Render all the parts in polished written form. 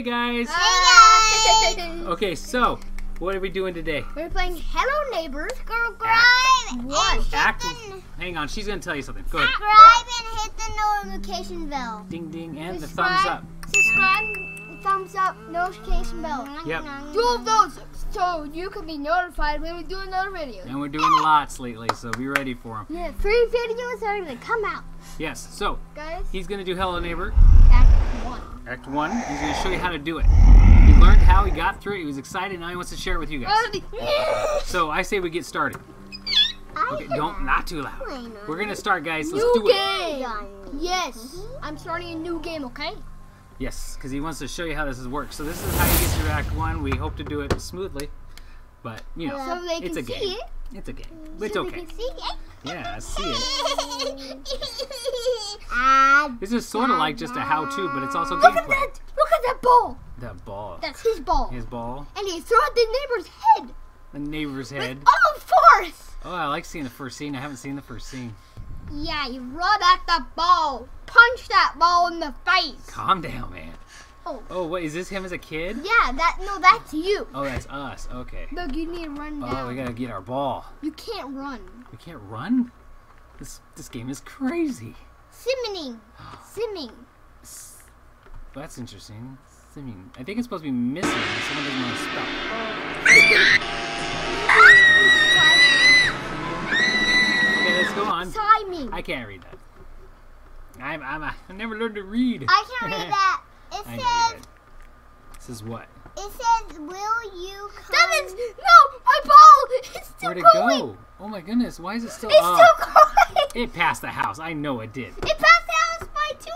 Hey guys! Hey guys! Okay, so what are we doing today? We're playing Hello Neighbor. Subscribe and hit the... Hang on, she's gonna tell you something. Go ahead. Subscribe and hit the notification bell. Ding ding, and subscribe, the thumbs up. Subscribe, thumbs up, notification bell. Yep. Do all those so you can be notified when we do another video. And we're doing lots lately, so be ready for them. Yeah, 3 videos are gonna come out. Yes, so guys, he's gonna do Hello Neighbor. Act 1. He's going to show you how to do it. He learned how, he got through it, he was excited, and now he wants to share it with you guys. So I say we get started. Okay, don't, not too loud. We're going to start, guys. Let's do it. Yes. I'm starting a new game, okay? Yes, because he wants to show you how this works. So this is how you get through Act 1. We hope to do it smoothly, but, you know, it's a game. It's a game. It's okay. Yeah, I see it. This is sort of like just a how-to, but it's also gameplay. Look at that ball. That ball. That's his ball. His ball. And he threw at the neighbor's head. The neighbor's head. Oh, force. Oh, I like seeing the first scene. I haven't seen the first scene. Yeah, you rub at the ball. Punch that ball in the face. Calm down, man. Oh. Oh, what is this? Him as a kid? Yeah, that's you. Oh, that's us. Okay. Look, you need to run down. Oh, we gotta get our ball. You can't run. We can't run? This game is crazy. Simming. That's interesting. Simming. I think it's supposed to be missing. Someone doesn't want to stop. Okay, let's go on. Timing. I can't read that. I never learned to read. I can't read that. It says. This is what? It says, "Will you come?" That is no, my ball. It's still going. Where'd it go? Oh my goodness! Why is it still? It's still going. It passed the house. I know it did. It passed the house by 2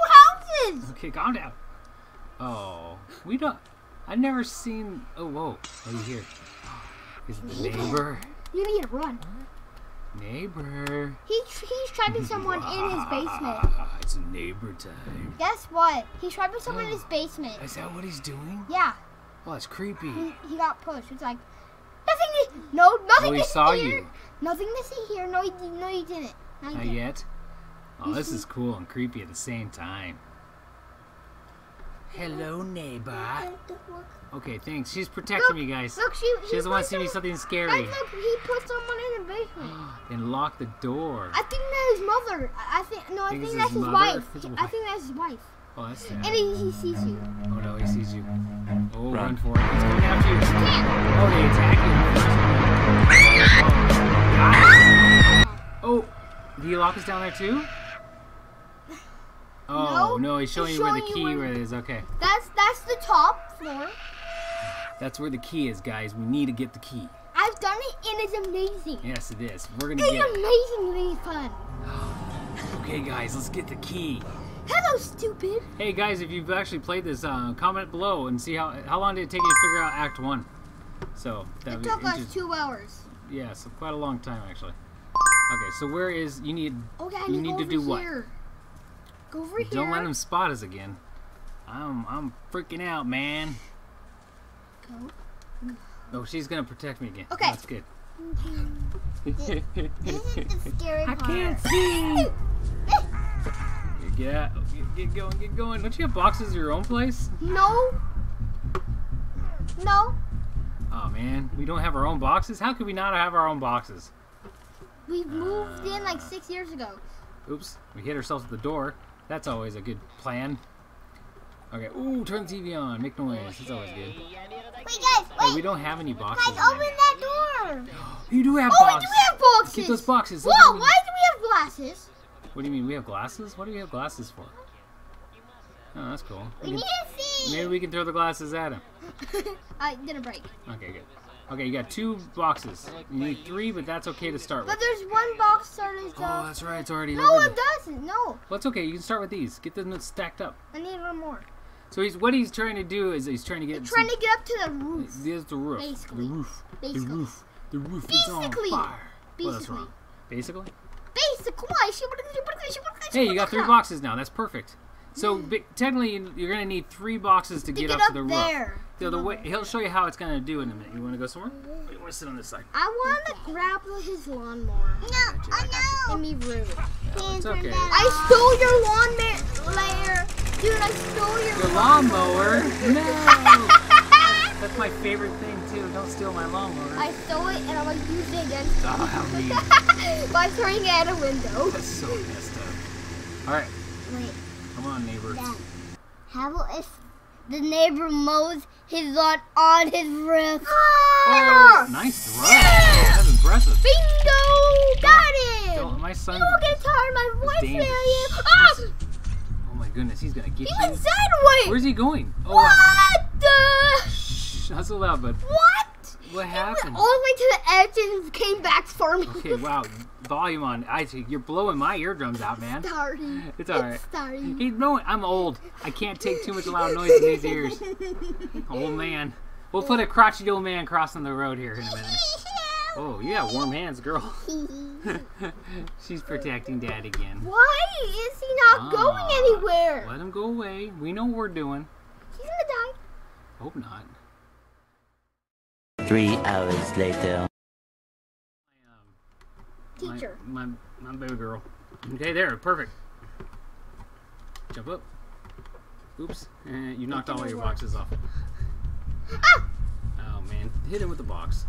houses. Okay, calm down. Oh, we don't. I've never seen. Oh whoa! Over here. Is it the neighbor? You need to run. Neighbor. He's trapping someone in his basement. It's neighbor time. Guess what? He's trapping someone in his basement. Is that what he's doing? Yeah. Well, it's creepy. He got pushed. It's like nothing. No, nothing. Oh, he saw you. Nothing to see here. No, he didn't. Not yet. Oh, this is cool and creepy at the same time. Hello, neighbor. Okay, thanks. She's protecting me, guys. Look, she doesn't want to see me something scary. Guys, look, he put someone in the basement. And locked the door. I think that's his mother. I think that's his wife. I think that's his wife. Oh, that's sad. And he sees you. Oh, no, he sees you. Oh, run for it. He's coming after you. Oh, they attack you. Oh, did he lock us down there, too? Oh, no, he's showing you where the key is. Okay. That's the top floor. That's where the key is, guys. We need to get the key. I've done it, and it's amazing. Yes, it is. We're going to get it. It's amazingly fun. Okay, guys, let's get the key. Hello, stupid. Hey, guys, if you've actually played this, comment below and see how long did it take you to figure out Act 1. So that it took us 2 hours. Yeah, so quite a long time, actually. Okay, so where is... You need to do what? Over here. Don't let him spot us again. I'm freaking out, man. Go. Oh, she's gonna protect me again. Okay. That's good. This is the scary part. I can't see. Yeah, get going. Don't you have boxes at your own place? No. Oh man, we don't have our own boxes? How could we not have our own boxes? We moved in like 6 years ago. Oops, we hit ourselves at the door. That's always a good plan. Okay, ooh, turn the TV on, make noise. That's always good. Wait, guys, wait. Hey, we don't have any boxes. Guys, open that door. You do have boxes. Oh, we do have boxes. Get those boxes. Whoa, why do we have glasses? What do you mean, we have glasses? What do we have glasses for? Oh, that's cool. We need to see. Maybe we can throw the glasses at him. I did a break. Okay, good. Okay, you got 2 boxes. You need 3, but that's okay to start with. But there's one box started. Oh, that's right. It's already. No, it doesn't. No. Well, it's okay. You can start with these. Get them stacked up. I need one more. So what he's trying to do is he's trying to get. Trying to get up to the roof. There's the roof. Basically. The roof. Basically. Is on fire. Basically. Well, that's wrong. Basically. Basically. Hey, you got 3 boxes now. That's perfect. So technically, you're gonna need 3 boxes to get up to the roof. So the way he'll show you how it's gonna do in a minute. You wanna go somewhere? Or you wanna sit on this side? I wanna grab his lawnmower. No, I know. And be rude. No, it's okay. I stole your lawnmower Dude, I stole your lawnmower. No. That's my favorite thing too. Don't steal my lawnmower. I stole it and I'm like using it again. Oh, how mean. By throwing it at a window. That's so messed up. Alright. Wait. Come on, neighbor. Dad, how is the neighbor mows his lawn on his wrist? Oh, nice throw. Yeah. That's impressive. Bingo! Got him! My son. You will get tired. My voice really is. Oh! Oh my goodness, he's gonna get you. He went sideways! Where's he going? Oh, what the? Shh, not so loud, bud. What? What happened? He went all the way to the edge and came back for me. Okay, wow. Volume on. You're blowing my eardrums out, man. Sorry. It's alright. Sorry. He's blowing. I'm old. I can't take too much loud noise in these ears. Old man. We'll put a crotchety old man crossing the road here in a minute. Oh, you got warm hands, girl. She's protecting Dad again. Why is he not going anywhere? Let him go away. We know what we're doing. He's gonna die. Hope not. 3 hours later. Teacher. My baby girl. Okay, there. Perfect. Jump up. Oops. You knocked all your boxes off. Ah! Oh, man. Hit him with the box.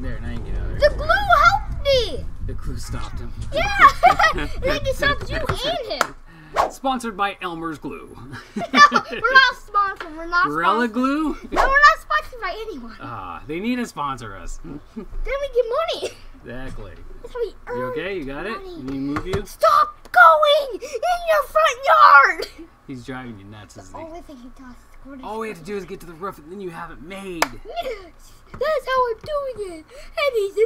There, now you can get out of there. The glue helped me! The glue stopped him. Yeah! It stopped you and him. Sponsored by Elmer's Glue. No, we're not sponsored. We're not Gorilla sponsored. Gorilla Glue? No, we're not sponsored by anyone. They need to sponsor us. Then we get money. Exactly. That's how we earn money. You okay? You got it? Can you move you? Stop going in your front yard! He's driving you nuts, isn't he? The only thing he does is go to All we have to do is get to the roof and then you have it made. Yes. That's how I'm doing it, and he's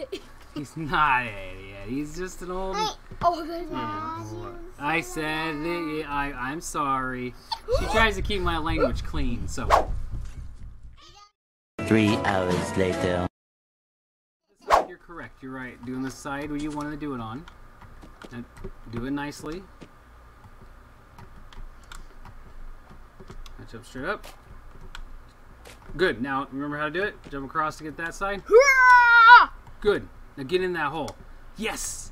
an idiot. He's not an idiot. He's just an old. I said that. I'm sorry. She tries to keep my language clean, so. 3 hours later. You're correct. You're right. Doing the side where you wanted to do it on. And do it nicely. Jump straight up. Good. Now, remember how to do it? Jump across to get that side. Good. Now get in that hole. Yes!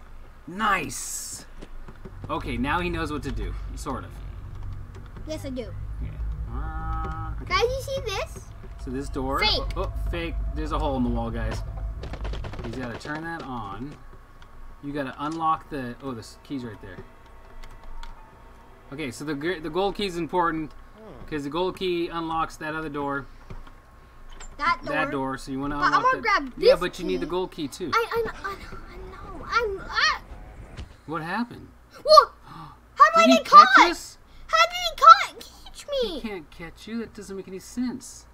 Nice! Okay, now he knows what to do. Sort of. Yes, I do. Okay. Okay. Guys, you see this? So this door... Fake. Oh, fake. There's a hole in the wall, guys. He's got to turn that on. You got to unlock the... Oh, the key's right there. Okay, so the gold key's important because the gold key unlocks that other door. That door, so you want to unlock that. Grab this but you need the gold key too. I know. What happened? Well, how did I get caught? How did he catch me? He can't catch you. That doesn't make any sense.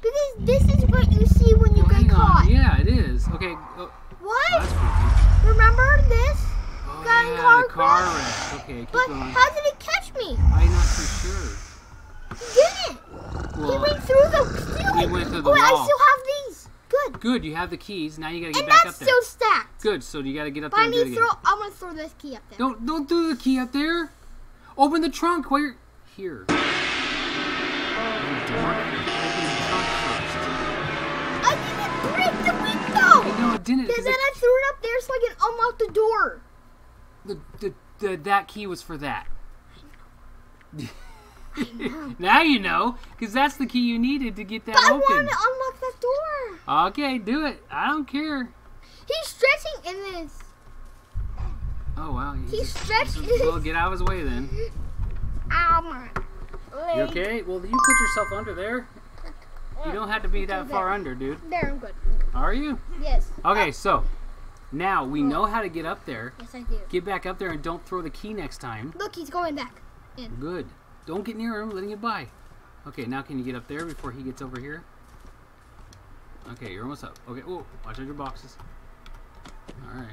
Because this is what you see when you get caught. Yeah, it is. Okay. What? Remember this? Oh, yeah, the car wreck. Okay, keep going. How did it catch me? I'm not too sure. He didn't. Well, he went through the ceiling. He went through the wall. I still have these. Good. Good. You have the keys. Now you gotta get back up there. And that's still stacked. Good. So you gotta get up there and do it again. I'm gonna throw this key up there. Don't throw the key up there. Open the trunk while you're here. Oh, darn it. Open the trunk first. I didn't break the window. No, it didn't. Because then I threw it up there so I can unlock the door. That key was for that. I know. Now you know, because that's the key you needed to get that open. I wanted to unlock that door. Okay, do it. I don't care. He's stretching in this. Oh, wow. He's stretching. Well, get out of his way then. Ow, my leg. You okay? Well, you put yourself under there. You don't have to be that far under, dude. There, I'm good. Are you? Yes. Okay, so now we know how to get up there. Yes, I do. Get back up there and don't throw the key next time. Look, he's going back in. Good. Don't get near him, letting it by. Okay, now can you get up there before he gets over here? Okay, you're almost up. Okay, whoa, watch out your boxes. Alright,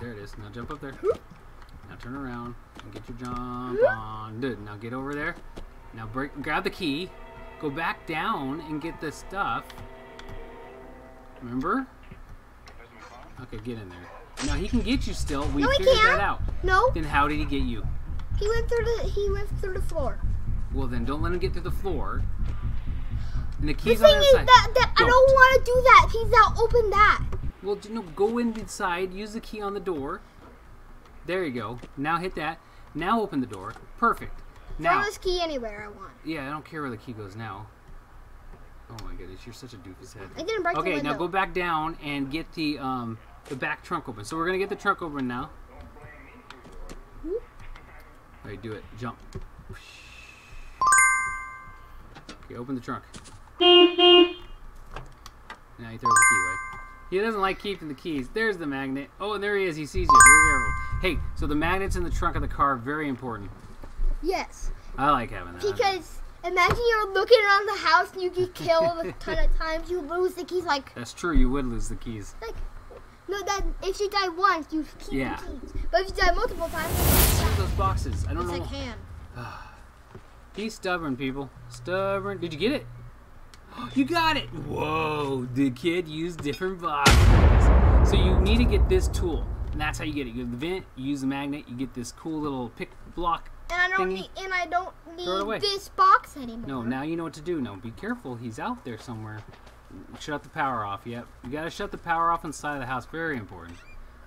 there it is. Now jump up there. Now turn around and get your jump on. Good, now get over there. Now grab the key. Go back down and get the stuff. Remember? Okay, get in there. Now he can get you still. We figured that out. No. Then how did he get you? He went through the floor. Well, then don't let him get through the floor. And the key's on the other side. That I don't want to do that. He's not open that. Well, you know, go inside. Use the key on the door. There you go. Now hit that. Now open the door. Perfect. Now, throw this key anywhere I want. Yeah, I don't care where the key goes now. Oh my goodness, you're such a doofus head. I didn't break the window. Okay, now go back down and get the back trunk open. So we're gonna get the trunk open now. All right, do it. Jump. Okay, open the trunk. Now you throw the key away. He doesn't like keeping the keys. There's the magnet. Oh, and there he is. He sees you. Very careful. Hey, so the magnets in the trunk of the car are very important. Yes. I like having that. Because imagine you're looking around the house and you get killed a ton of times. You lose the keys. Like, that's true. You would lose the keys. Like, no, that if you die once, you keep the keys. But if you die multiple times, you keep those boxes. I don't know. It's like ham. He's stubborn, people. Stubborn. Did you get it? You got it! Whoa, the kid used different boxes. So you need to get this tool, and that's how you get it. You have the vent, you use the magnet, you get this cool little pick block And I don't need this box anymore. No, now you know what to do. No, be careful, he's out there somewhere. Shut the power off, yep. You gotta shut the power off inside of the house, very important.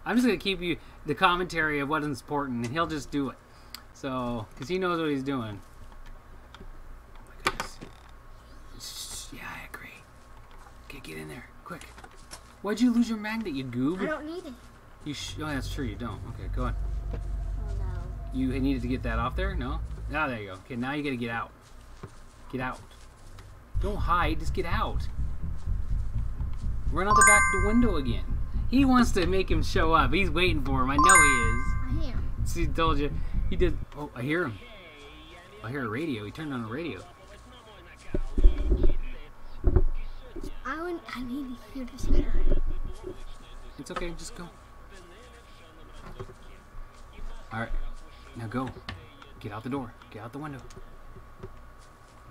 I'm just gonna keep you the commentary of what is important, and he'll just do it. So, because he knows what he's doing. Yeah, I agree. Okay, get in there, quick. Why'd you lose your magnet, you goob? I don't need it. You oh, that's true, you don't. Okay, go on. Oh, no. You needed to get that off there? No? Ah, there you go. Okay, now you gotta get out. Get out. Don't hide, just get out. Run out the back window again. He wants to make him show up. He's waiting for him. I know he is. I am. She told you. He did. Oh, I hear him. I hear a radio. He turned on the radio. I need to hear this later. It's okay, just go. Alright, now go. Get out the door. Get out the window.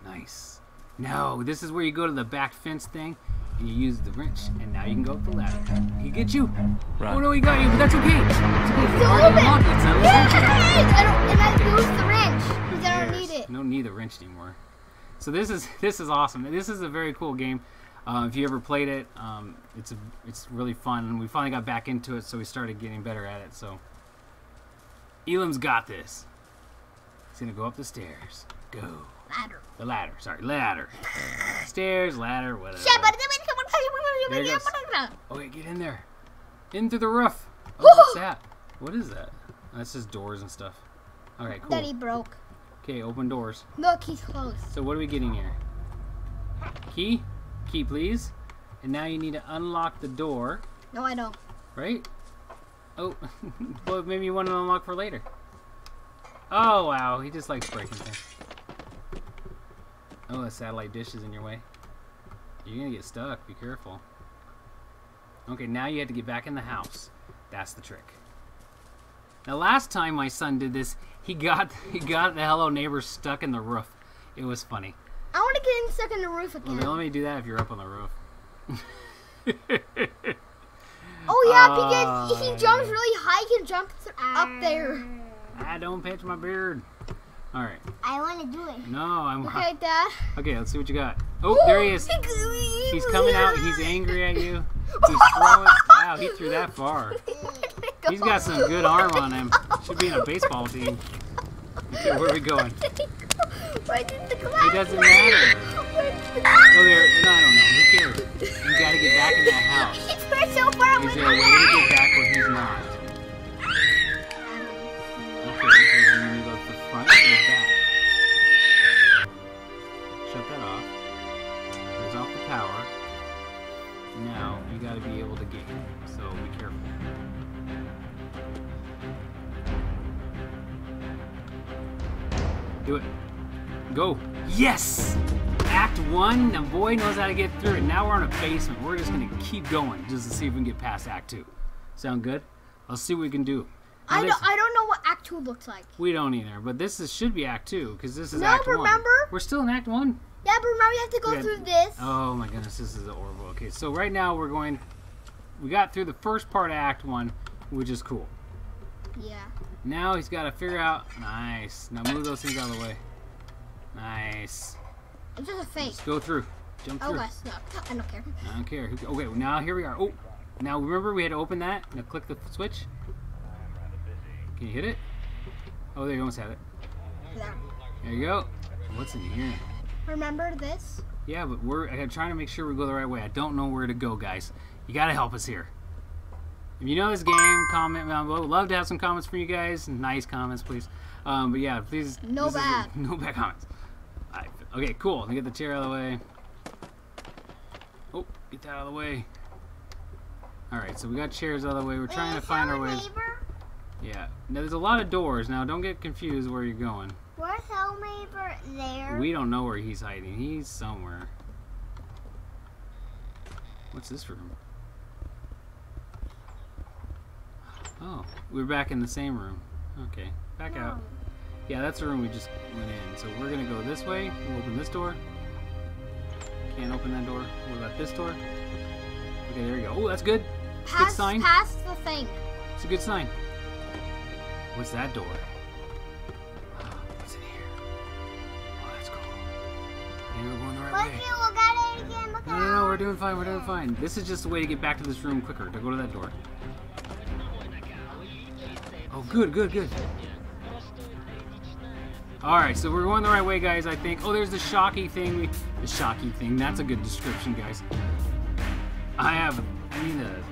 Nice. No, this is where you go to the back fence thing, and you use the wrench, and now you can go up the ladder. He gets you. Right. Oh no, he got you, but that's okay. It's open. And I lose the wrench, because I don't need it. No need the wrench anymore. So this is awesome. This is a very cool game. If you ever played it, it's really fun, and we finally got back into it, so we started getting better at it. So Elam's got this. He's gonna go up the stairs. Go. Ladder. The ladder. Sorry, ladder. Stairs, ladder, whatever. There it goes. Okay, get in there. In through the roof. Oh, what's that? What is that? Oh, that's just doors and stuff. All right, cool. Daddy broke. Okay, open doors. Look, he's closed. So what are we getting here? Key. Key, please. And now you need to unlock the door. No, I don't. Right? Oh, well, maybe you want to unlock for later. Oh, wow. He just likes breaking things. Oh, the satellite dish is in your way. You're going to get stuck. Be careful. Okay, now you have to get back in the house. That's the trick. Now, last time my son did this, he got the Hello Neighbor stuck in the roof. It was funny. I want to get him stuck in the roof again. Well, let me do that if you're up on the roof. Oh, yeah, because he jumps really high. He can jump up there. I don't pinch my beard. All right. I want to do it. No, I'm not. Okay, Dad. Okay, let's see what you got. Oh, there he is. He's coming out. He's angry at you. He's throwing. Wow, he threw that far. He's got some good arm on him. Should be in a baseball team. Okay, where are we going? Where did the glass? It doesn't matter. Oh, there. No, I don't know. Who cares? You gotta get back in that house. He's so far away. Is there a way to get back where he's not? Okay, so you need to go to the front and the back. Shut that off. Turns off the power. Now you gotta be able to get him. So be careful. Do it. Go. Yes! Act 1. Now, boy knows how to get through it. Now we're in a basement. We're just going to keep going just to see if we can get past Act 2. Sound good? Let's see what we can do. Now, I don't know what Act 2 looks like. We don't either. But this is, should be Act 2 because this is Act 1. No, remember? We're still in Act 1. Yeah, but remember you have to go through this. Oh, my goodness. This is horrible. Okay, so right now we're going... We got through the first part of Act 1, which is cool. Yeah. Now he's got to figure out... Nice. Now move those things out of the way. Nice. It's just a fake. Just go through. Jump through. Oh, gosh, no. I don't care. I don't care. Okay, well, now here we are. Oh, now remember we had to open that. Now click the switch. Can you hit it? Oh, there you almost had it. There you go. What's in here? Remember this? Yeah, but I'm trying to make sure we go the right way. I don't know where to go, guys. You gotta help us here. If you know this game, comment down below. Love to have some comments for you guys. Nice comments, please. But yeah, please. No bad. No bad comments. All right. Okay, cool. Let me get the chair out of the way. Oh, get that out of the way. All right, so we got chairs out of the way. We're trying to find our way. Yeah. Now there's a lot of doors. Now don't get confused where you're going. Where's Hello Neighbor? There. We don't know where he's hiding. He's somewhere. What's this room? Oh, we're back in the same room. Okay, back out. Yeah, that's the room we just went in. So we're gonna go this way. We'll open this door. Can't open that door. What about this door? Okay, there we go. Oh, that's good. Good sign. Pass the thing. It's a good sign. What's that door? Oh, what's in here? Oh, that's cool. Maybe we're going the right way. Look at it again. Look at it. No, we're doing fine. We're doing fine. This is just a way to get back to this room quicker. To go to that door. Oh, good, good, good. All right, so we're going the right way, guys. I think. Oh, there's the shocky thing. The shocky thing. That's a good description, guys. I need a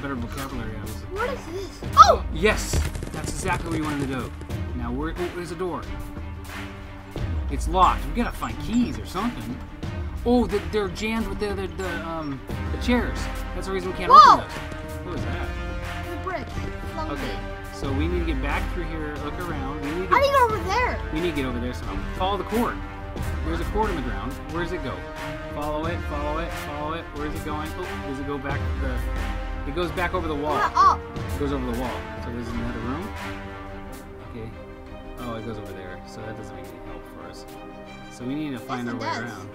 better vocabulary. What is this? Oh! Yes! That's exactly what we wanted to do. Now, oh, there's a door. It's locked. We gotta find keys or something. Oh, they're jammed with the chairs. That's the reason we can't open those. What was that? The brick. Okay, so we need to get back through here, look around. We need to get over there. We need to get over there somehow. Follow the cord. There's a cord in the ground. Where does it go? Follow it, follow it, follow it. Where is it going? Oh, does it go back? It goes back over the wall. Up. It goes over the wall. So there's another room. Okay. Oh, it goes over there. So that doesn't make any help for us. So we need to find our way around.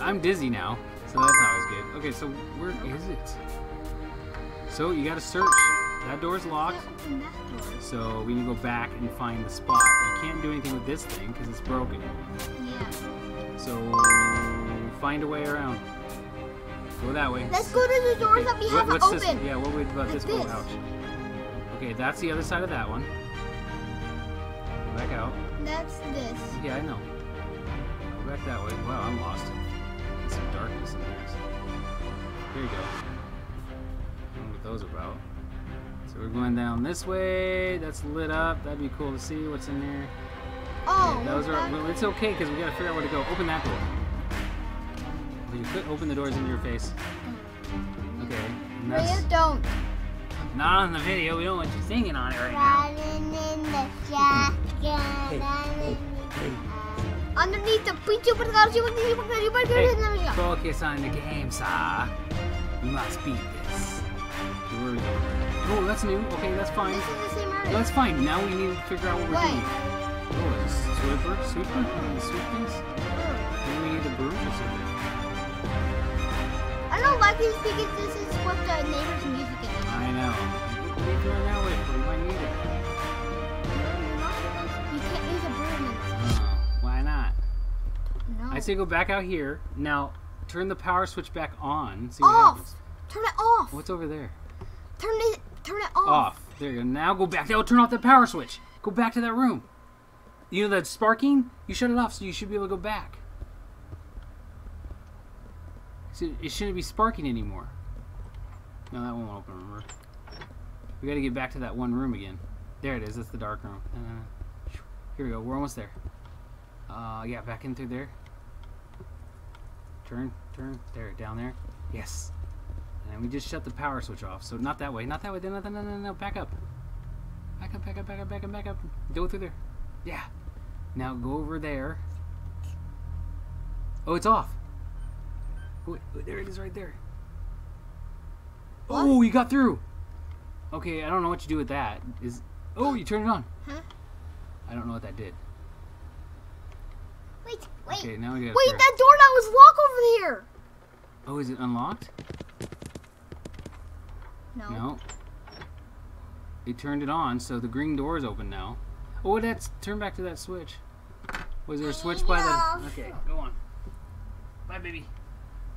I'm dizzy now, so that's always good. Okay, so where is it? So you gotta search. That door's locked. So we need to go back and find the spot. You can't do anything with this thing because it's broken. Yeah. So find a way around. Go that way. Let's go to the doors that we haven't opened. This? Yeah, what about this? Oh, ouch. Okay, that's the other side of that one. Go back out. That's this. Yeah, I know. Go back that way. Wow, I'm lost. There's some darkness in there. There you go. I don't know what those are about. So we're going down this way. That's lit up. That'd be cool to see what's in there. Oh, yeah, those are. Well, it's okay because we gotta figure out where to go. Open that door. Well, you could open the doors in your face. Okay. Raya, don't. Not on the video. We don't want you singing on it right now. Underneath the preacher, focus on the game, sir. You must beat this. Where are we going? Oh, that's new. Okay, that's fine. This is the same area. That's fine. Now we need to figure out what we're doing. Oh, is this sweeper? The sweep things? Maybe we need a broom or something. I don't like these because this is what the neighbor's music is. I know. What are you doing that way? We might need it. You can't use a broom in this. Why not? No. I say go back out here. Now, turn the power switch back on. See what happens. Turn it off! What's over there? Turn it off. There you go. Now go back. Oh, turn off the power switch. Go back to that room. You know that sparking? You shut it off, so you should be able to go back. So it shouldn't be sparking anymore. No, that one won't open. Remember, we got to get back to that one room again. There it is. That's the dark room. Here we go. We're almost there. Yeah, back in through there. Turn. There, down there. Yes. And we just shut the power switch off. So not that way. Not that way. No. Back up. Back up. Go through there. Yeah. Now go over there. Oh, it's off. Wait, there it is right there. What? Oh, you got through. Okay, I don't know what you do with that. Oh, you turn it on. Huh? I don't know what that did. Wait. Okay, now we got that door that was locked over here. Oh, is it unlocked? No. It turned it on, so the green door is open now. Oh, that's turn back to that switch. Was there a switch by the? Okay, go on. Bye, baby.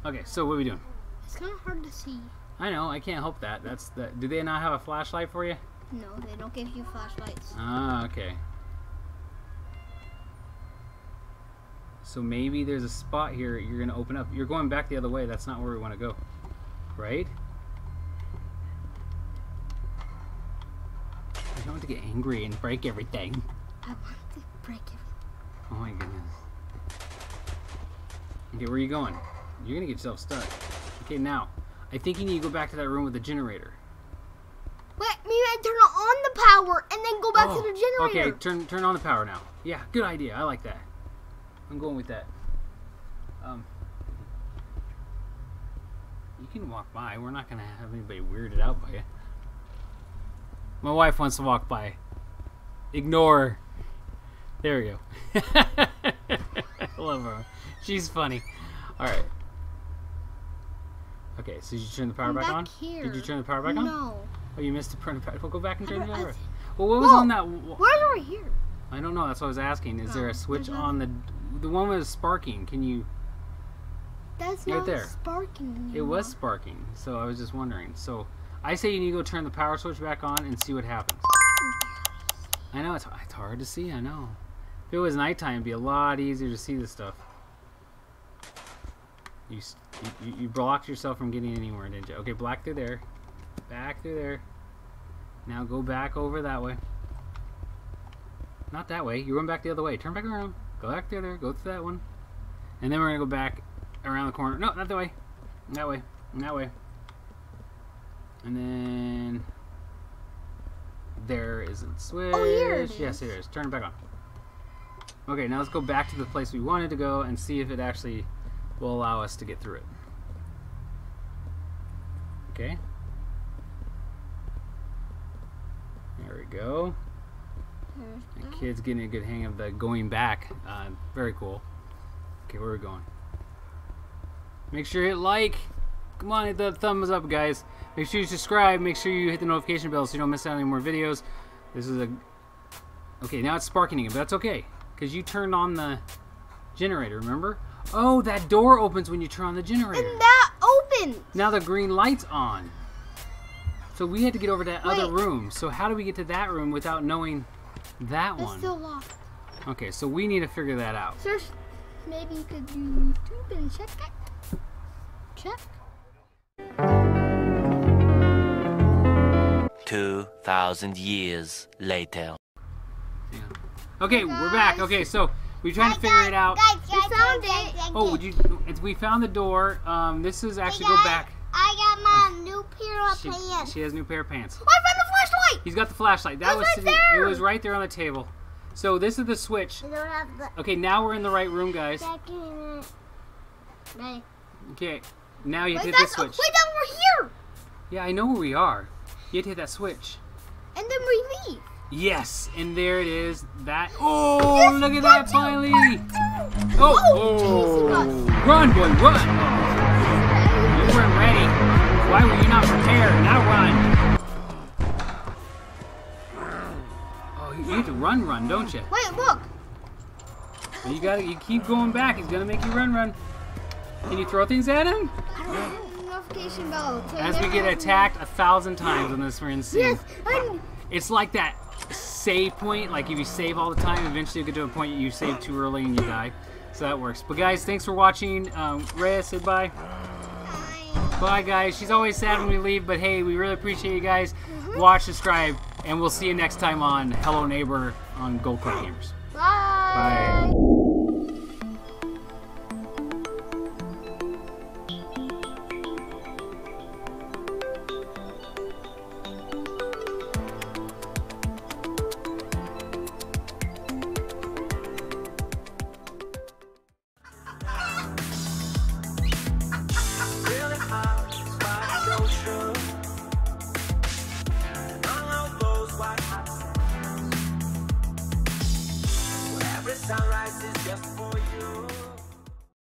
Okay, so what are we doing? It's kind of hard to see. I know. I can't help that. Do they not have a flashlight for you? No, they don't give you flashlights. Ah, okay. So maybe there's a spot here you're going to open up. You're going back the other way. That's not where we want to go. Right? I don't want to get angry and break everything. I want to break everything. Oh my goodness. Okay, where are you going? You're going to get yourself stuck. Okay, now. I think you need to go back to that room with the generator. Wait, maybe I turn on the power and then go back to the generator. Okay, turn on the power now. Yeah, good idea. I like that. I'm going with that. You can walk by. We're not going to have anybody weirded out by you. My wife wants to walk by. Ignore her. There we go. I love her. She's funny. All right. Okay, so did you turn the power back on? Here. Did you turn the power back on? No. Oh, you missed the power. We'll go back and turn it over. Well, what was on that? Where's over here? I don't know. That's what I was asking. Is there a switch on the one with sparking? Can you? That's right there. Sparking. Anymore. It was sparking. So I was just wondering. So I say you need to go turn the power switch back on and see what happens. I know it's hard to see. I know. If it was nighttime, it'd be a lot easier to see this stuff. You blocked yourself from getting anywhere, didn't you? Okay, black through there. Back through there. Now go back over that way. Not that way. You run back the other way. Turn back around. Go back through there. Go through that one. And then we're going to go back around the corner. No, not that way. That way. That way. And then... there is the switch. Oh, here it is. Yes, here it is. Turn it back on. Okay, now let's go back to the place we wanted to go and see if it actually... will allow us to get through it. Okay. There we go. The kid's getting a good hang of the going back. Very cool. Okay, where are we going? Make sure you hit like. Come on, hit the thumbs up, guys. Make sure you subscribe. Make sure you hit the notification bell so you don't miss out on any more videos. This is a... okay, now it's sparking again, but that's okay. Because you turned on the generator, remember? Oh, that door opens when you turn on the generator. And that opens. Now the green light's on. So we had to get over to that other room. So how do we get to that room without knowing that one? It's still locked. Okay, so we need to figure that out. Search. Maybe you could do YouTube and check it. Check. 2,000 years later. Yeah. Okay, we're back. Okay, so... we tried to figure it out. Guys, we found it. Oh, we found the door. This is actually go back. I got my new pair of pants. She has a new pair of pants. Oh, I found the flashlight. He's got the flashlight. That was right there. It was right there on the table. So this is the switch. I don't have the... okay, now we're in the right room, guys. Right. Okay, now you hit this switch. Wait, we're here. Yeah, I know where we are. You have to hit that switch. And then we leave. Yes, and there it is. That. Oh, yes, look at that! Finally. Oh, run, boy, run! You weren't ready. Why were you not prepared? Now run. Oh, you have to run, don't you? Wait, look. You gotta. You keep going back. He's gonna make you run. Can you throw things at him? Notification bell. As we get attacked 1,000 times on this run scene. Yes, it's like that. Save point, like if you save all the time, eventually you get to a point you save too early and you die. So that works. But guys, thanks for watching. Rhea, say bye. Bye. Bye, guys. She's always sad when we leave, but hey, we really appreciate you guys. Watch, subscribe, and we'll see you next time on Hello Neighbor on Gold Club Gamers. Bye. Bye. True.